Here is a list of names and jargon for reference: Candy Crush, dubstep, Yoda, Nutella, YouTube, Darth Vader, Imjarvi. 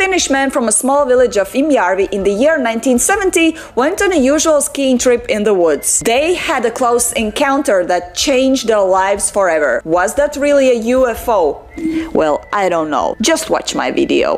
Finnish man from a small village of Imjarvi in the year 1970 went on a usual skiing trip in the woods. They had a close encounter that changed their lives forever. Was that really a UFO? Well, I don't know. Just watch my video.